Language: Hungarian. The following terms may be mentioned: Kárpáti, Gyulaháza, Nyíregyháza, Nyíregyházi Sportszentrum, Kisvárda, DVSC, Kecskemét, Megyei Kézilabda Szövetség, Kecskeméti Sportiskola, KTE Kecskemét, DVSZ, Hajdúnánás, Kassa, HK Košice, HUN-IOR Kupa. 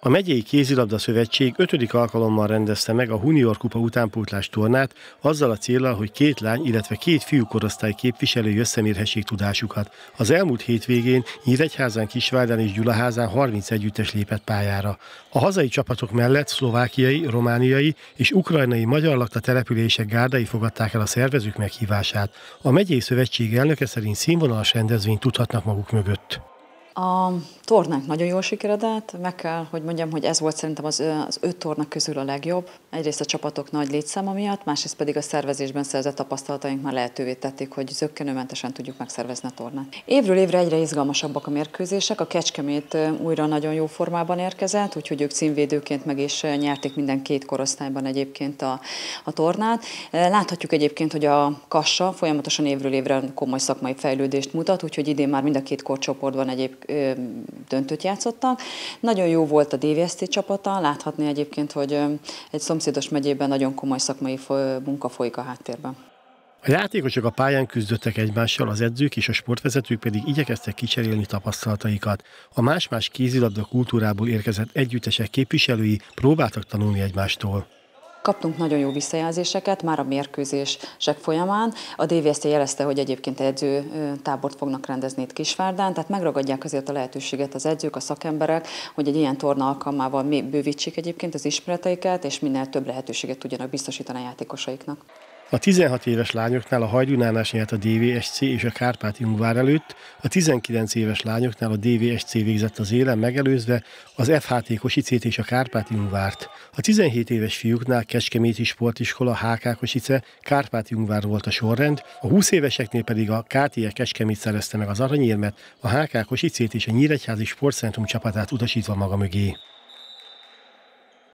A Megyei Kézilabda Szövetség 5. alkalommal rendezte meg a HUN-IOR Kupa utánpótlás tornát, azzal a céllal, hogy két lány, illetve két fiú korosztály képviselői összemérhessék tudásukat. Az elmúlt hétvégén Nyíregyházán, Kisvárdán és Gyulaházán 30 együttes lépett pályára. A hazai csapatok mellett szlovákiai, romániai és ukrajnai magyar lakta települések gárdái fogadták el a szervezők meghívását. A Megyei Szövetség elnöke szerint színvonalas rendezvényt tudhatnak maguk mögött. A tornánk nagyon jól sikeredett, meg kell, hogy mondjam, hogy ez volt szerintem az 5 torna közül a legjobb. Egyrészt a csapatok nagy létszáma miatt, másrészt pedig a szervezésben szerzett tapasztalataink már lehetővé tették, hogy zökkenőmentesen tudjuk megszervezni a tornát. Évről évre egyre izgalmasabbak a mérkőzések, a Kecskemét újra nagyon jó formában érkezett, úgyhogy ők címvédőként meg is nyerték minden két korosztályban egyébként a tornát. Láthatjuk egyébként, hogy a Kassa folyamatosan évről évre komoly szakmai fejlődést mutat, úgyhogy idén már mind a két korcsoportban egyébként döntőt játszottak. Nagyon jó volt a DVSZ csapata, láthatni egyébként, hogy egy szomszédos megyében nagyon komoly szakmai munka folyik a háttérben. A játékosok a pályán küzdöttek egymással, az edzők és a sportvezetők pedig igyekeztek kicserélni tapasztalataikat. A más-más kézilabda kultúrából érkezett együttesek képviselői próbáltak tanulni egymástól. Kaptunk nagyon jó visszajelzéseket már a mérkőzések folyamán. A DVSZ jelezte, hogy egyébként edzőtábort fognak rendezni itt Kisvárdán, tehát megragadják azért a lehetőséget az edzők, a szakemberek, hogy egy ilyen torna alkalmával bővítsék egyébként az ismereteiket, és minél több lehetőséget tudjanak biztosítani a játékosaiknak. A 16 éves lányoknál a Hajdúnánás nyert a DVSC és a Kárpáti vár előtt, a 19 éves lányoknál a DVSC végzett az élen, megelőzve az HK Košicét és a Kárpáti várt. A 17 éves fiúknál Kecskeméti Sportiskola, HK Košice, Kárpáti vár volt a sorrend, a 20 éveseknél pedig a KTE Kecskemét szerezte meg az aranyérmet, a HK Košicét és a Nyíregyházi Sportszentrum csapatát utasítva maga mögé.